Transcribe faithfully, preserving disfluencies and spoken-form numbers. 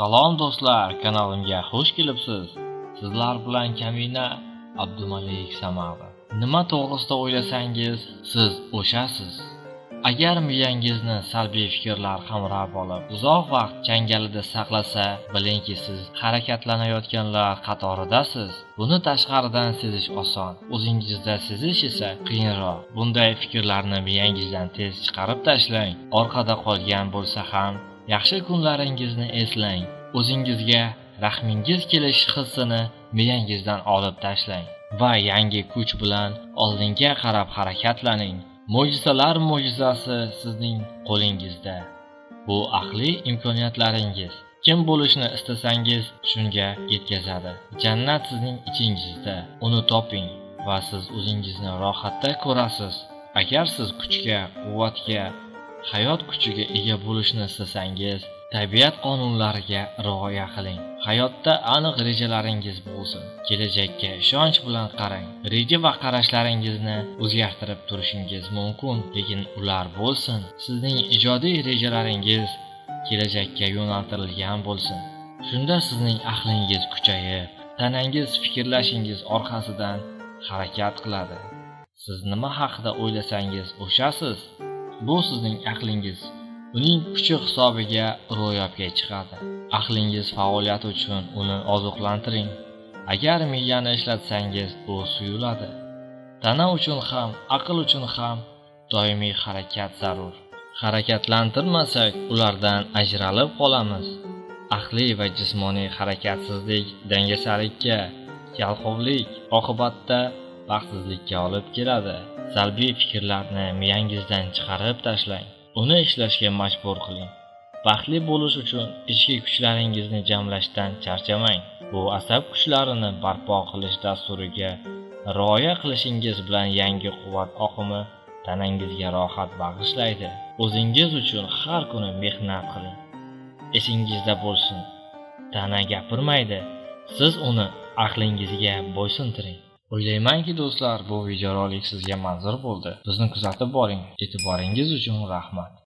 Salom do'stlar, kanalimga xush kelibsiz. Sizlar bilan Kamina Abdumalik Samadov. Nima to'g'risida o'ylasangiz, siz o'shasiz. Agar miyangizni salbiy fikrlar qamrab olib, uzoq vaqt changalida saqlasa, bilingki siz harakatlanayotganlar qatoridasiz. Buni tashqaridan sezish oson, o'zingizda sezish esa qiyinroq. Bunday fikrlarni miyangizdan tez chiqarib tashlang. Orqada qolgan bo'lsa ham yaxshi kunlaringizni eslang. O'zingizga rahmingiz kelish hissini miyangizdan olib tashlang va yangi kuch bilan oldinga qarab harakatlaning. Mo'jizalar mo'jizasi sizning qo'lingizda. Bu aqliy imkoniyatlaringiz. Kim bo'lishni istasangiz, shunga yetkazadi. Jannat sizning ichingizda. Uni toping va siz o'zingizni rohatda ko'rasiz. Agar siz kuchga, quvvatga, hayot kuchiga ega bo'lishni istasangiz, tabiat qonunlariga rioya qiling. Hayotda aniq rejalaringiz bo'lsin. Kelajakka ishonch bilan qarang. Reja va qarashlaringizni o'zgartirib turishingiz mumkin, lekin ular bo'lsin. Sizning ijodiy rejalaringiz kelajakka yo'naltirilgan bo'lsin. Shunda sizning aqlingiz kuchayib, tanangiz fikrlashingiz orqasidan harakat qiladi. Siz nima haqida o'ylasangiz, o'shasiz. Bu sizning aqlingiz, uning kuchi hisobiga ro'yobga chiqadi. Aqlingiz faoliyati uchun uni oziqlantiring. Agar miyani ishlatsangiz, u suyuladi. Tana uchun ham, aql uchun ham doimiy harakat zarur. Harakatlantirmasak, ulardan ajralib qolamiz. Aqli va jismoniy harakatsizlik dangasalikka, yalqovlik, oqibatda baxtsizlikka olib keladi. Salbiy fikrlarni miyangizdan chiqarib tashlang. Uni ishlashga majbur qiling. Baxtli bo'lish uchun ichki kuchlaringizni jamlashdan charchamang. Bu asab kuchlarini barpo qilish dasturiga rioya qilishingiz bilan yangi quvvat oqimi tanangizga rohat bag'ishlaydi. O'zingiz uchun har kuni mehnat qiling. Esingizda bo'lsin, tana gapirmaydi. Siz uni aqlingizga bo'ysuntiring. O'ylaymanki do'stlar, bu videorolik sizga manzur bo'ldi. Bizni kuzatib boring. E'tiboringiz uchun rahmat.